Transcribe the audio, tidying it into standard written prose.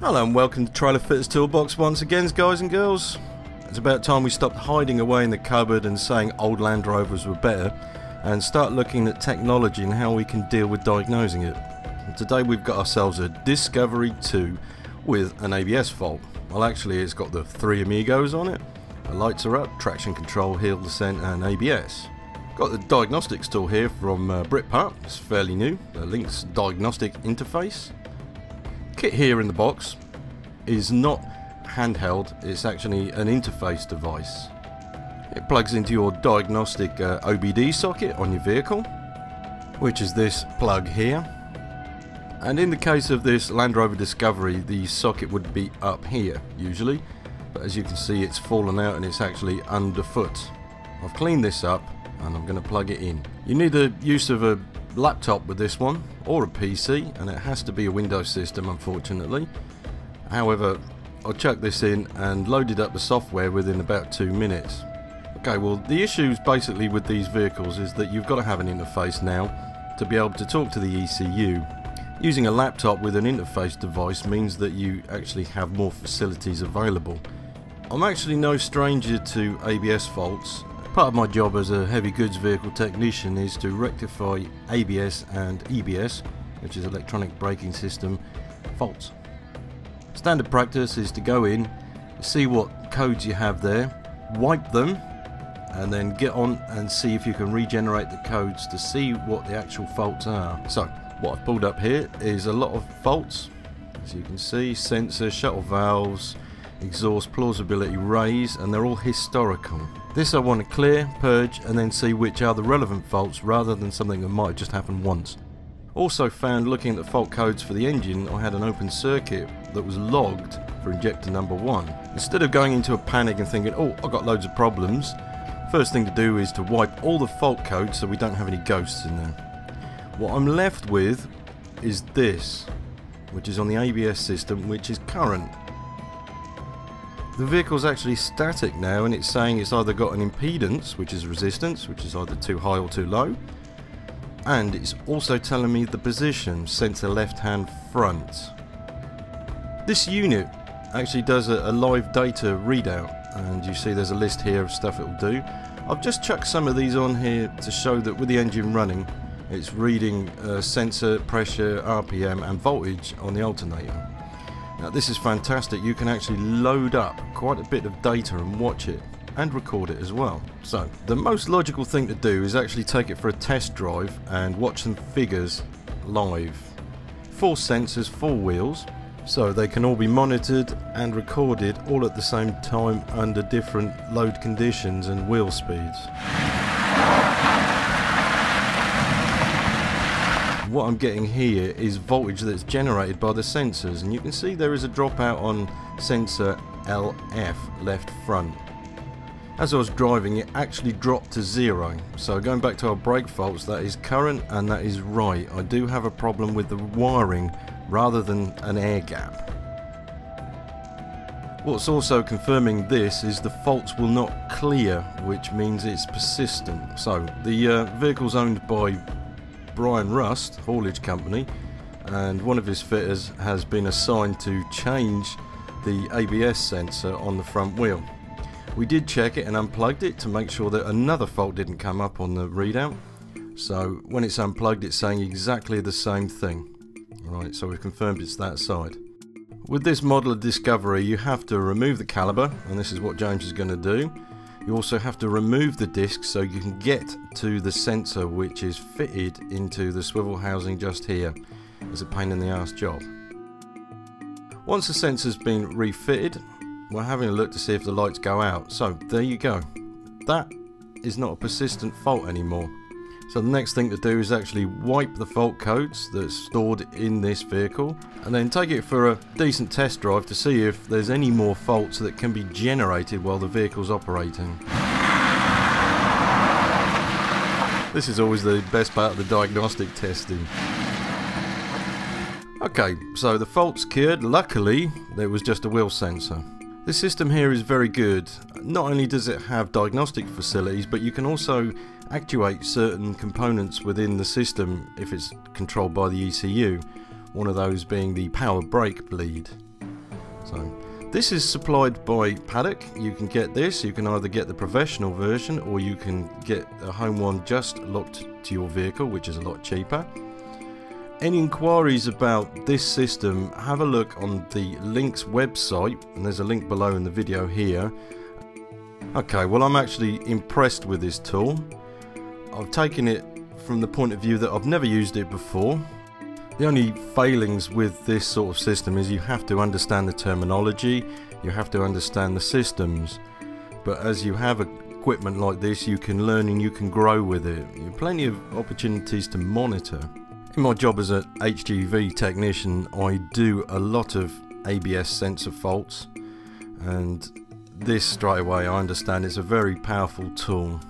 Hello and welcome to Trailer Fitters Toolbox once again, guys and girls. It's about time we stopped hiding away in the cupboard and saying old Land Rovers were better and start looking at technology and how we can deal with diagnosing it. And today we've got ourselves a Discovery 2 with an ABS fault. Well, actually it's got the three amigos on it. The lights are up, traction control, hill descent and ABS. Got the diagnostics tool here from Britpart. It's fairly new, the Lynx diagnostic interface. Kit here in the box is not handheld, it's actually an interface device. It plugs into your diagnostic OBD socket on your vehicle, which is this plug here, and in the case of this Land Rover Discovery the socket would be up here usually, but as you can see it's fallen out and it's actually underfoot. I've cleaned this up and I'm going to plug it in. You need the use of a laptop with this one, or a PC, and it has to be a Windows system unfortunately. However, I'll chuck this in and loaded up the software within about 2 minutes. Okay, well the issues basically with these vehicles is that you've got to have an interface now to be able to talk to the ECU. Using a laptop with an interface device means that you actually have more facilities available. I'm actually no stranger to ABS faults. Part of my job as a heavy goods vehicle technician is to rectify ABS and EBS, which is electronic braking system, faults. Standard practice is to go in, see what codes you have there, wipe them, and then get on and see if you can regenerate the codes to see what the actual faults are. So what I've pulled up here is a lot of faults, as you can see: sensor, shuttle valves, exhaust, plausibility rays, and they're all historical. This I want to clear, purge, and then see which are the relevant faults rather than something that might have just happened once. Also found looking at the fault codes for the engine, I had an open circuit that was logged for injector number 1. Instead of going into a panic and thinking, oh, I've got loads of problems, first thing to do is to wipe all the fault codes so we don't have any ghosts in there. What I'm left with is this, which is on the ABS system, which is current. The vehicle's actually static now and it's saying it's either got an impedance, which is resistance, which is either too high or too low, and it's also telling me the position, centre left hand front. This unit actually does a live data readout, and you see there's a list here of stuff it'll do. I've just chucked some of these on here to show that with the engine running it's reading sensor, pressure, RPM and voltage on the alternator. Now this is fantastic, you can actually load up quite a bit of data and watch it and record it as well. So the most logical thing to do is actually take it for a test drive and watch some figures live. 4 sensors, 4 wheels, so they can all be monitored and recorded all at the same time under different load conditions and wheel speeds. What I'm getting here is voltage that's generated by the sensors, and you can see there is a dropout on sensor LF, left front. As I was driving it actually dropped to 0, so going back to our brake faults, that is current and that is right. I do have a problem with the wiring rather than an air gap. What's also confirming this is the faults will not clear, which means it's persistent. So the vehicle's owned by Brian Rust, haulage company, and one of his fitters has been assigned to change the ABS sensor on the front wheel. We did check it and unplugged it to make sure that another fault didn't come up on the readout. So when it's unplugged it's saying exactly the same thing. Right, so we've confirmed it's that side. With this model of Discovery you have to remove the caliper, and this is what James is going to do. You also have to remove the disc so you can get to the sensor which is fitted into the swivel housing just here. It's a pain in the ass job. Once the sensor's been refitted, we're having a look to see if the lights go out. So there you go. That is not a persistent fault anymore. So the next thing to do is actually wipe the fault codes that's stored in this vehicle and then take it for a decent test drive to see if there's any more faults that can be generated while the vehicle's operating. This is always the best part of the diagnostic testing. Okay, so the fault's cured. Luckily there was just a wheel sensor. This system here is very good. Not only does it have diagnostic facilities, but you can also actuate certain components within the system if it's controlled by the ECU, one of those being the power brake bleed. So this is supplied by Paddock. You can get this, you can either get the professional version or you can get a home one just locked to your vehicle, which is a lot cheaper. Any inquiries about this system, have a look on the Lynx website, and there's a link below in the video here. Okay, well, I'm actually impressed with this tool. I've taken it from the point of view that I've never used it before. The only failings with this sort of system is you have to understand the terminology, you have to understand the systems, but as you have equipment like this, you can learn and you can grow with it. You have plenty of opportunities to monitor. In my job as a HGV technician, I do a lot of ABS sensor faults, and this straight away I understand it's a very powerful tool.